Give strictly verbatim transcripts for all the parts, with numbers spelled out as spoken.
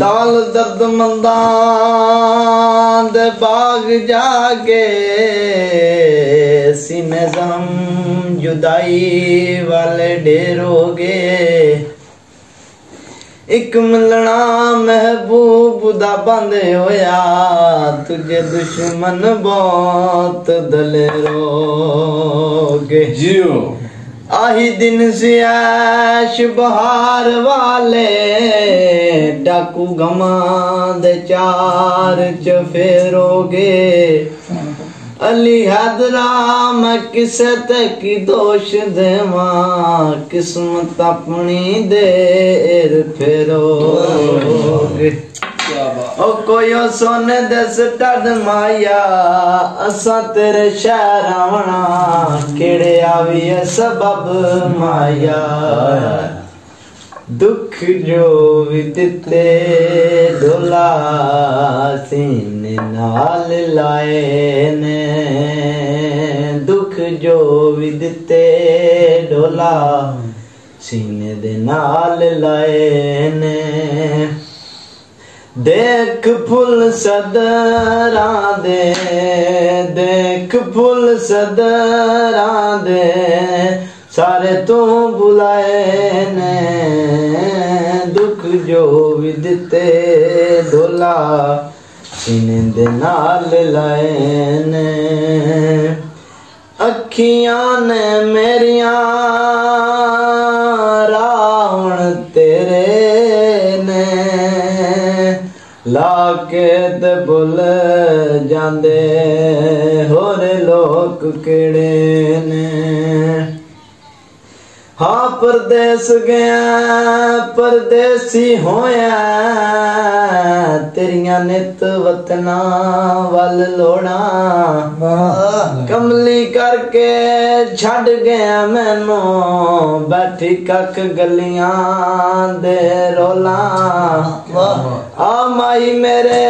डाल दर्द मंदान बाग जागे सीने गम जुदाई वाले डेरोगे एक मिलना महबूब दा बंद होया तुझे दुश्मन बहुत दलेरोगे जियो आही दिन से ऐश बहार वाले डाकू गमा दे चार चफेरोगे अली हैदरा मैं किसे ते की दोष देवा किस्मत अपनी देर फेरोगे ओ कोई सोने दे स्टार माया असा तेरे शहर आवना केड़े आवी है सबब माया दुख जो भी दिते डोला सीने नाल लाए ने दुख जो भी दिते डोला सीने दे नाल लाए ने देख फुल सदरां दे देख फुल सदरां दे सारे तू बुलाए ने दुख जो भी दिते डोला सीने दे नाल लाए ने अखियां ने मेरिया रावण तेरे ने लाके ते भुल जांदे होर लोक केड़े ने हाँ परदेस गया परदेसी होया तेरिया नित वतना वल लोड़ा कमली करके छड़ गया मैनू बैठी कक गलियां दे रोला आ माई मेरे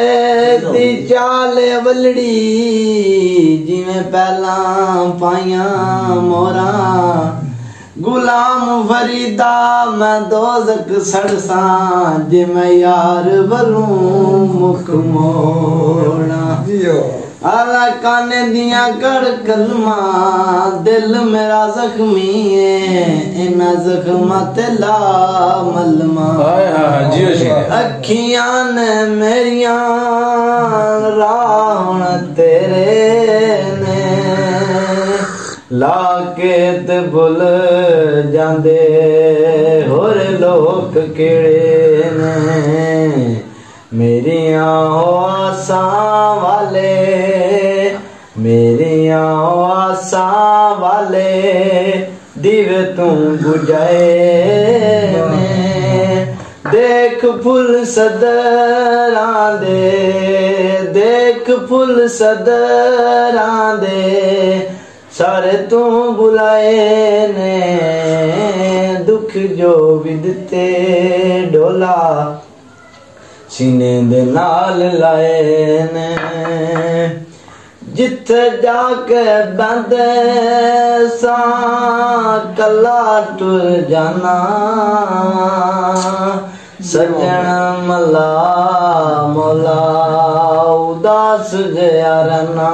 ती चाल वलड़ी जिमें पहला पाइया मोरा गुलाम फरीदा मैं दोजक सड़सा जे मैं यार वलूं मुख मोड़ा आला काने दिया कर कलमा दिल मेरा जख्मी है इना जख्मा तेला मलमा अखियां ने मेरिया रावण तेरे ने लाके ते भुल जांदे होर लोक केड़े ने मेरिया आसां वाले मेरिया आसां वाले दिवे तू बुझाए ने देख फुल सदरां दे देख फुल सदरां दे सारे तू बुलाए ने दुख जो भी दिते डोला सीने दे नाल लाए ने जिथे जाके बंदे सा कला टुर जाना सजन मला मोला उदास गया रहना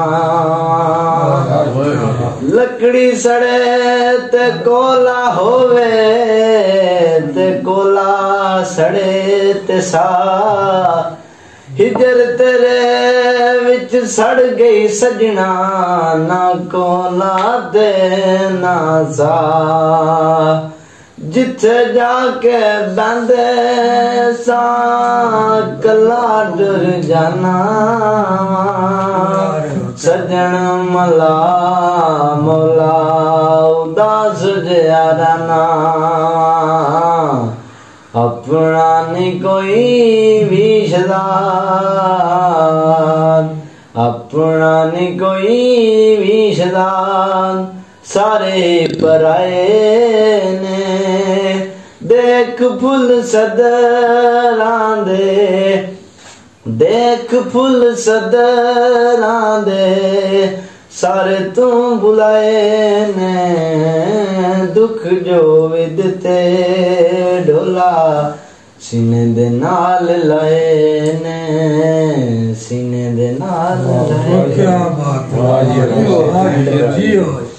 लकड़ी सड़े ते कोला होवे ते कोला सड़े ते सा हिजर तेरे विच सड़ गई सजना ना कोला दे ना सा जिथे जाके बंदे सा कला डर जाना सजन मला मोला उदास जया राना अपना नहीं कोई विशदान अपना नहीं कोई विशदान सारे पराए ने देख फुल सदरां दे देख फुल सदरां दे सारे तू बुलाए ने दुख जो विदते डोला सीने दे नाल लाए ने, सीने दे नाल लाए। क्या बात है, वाह जी वाह जी।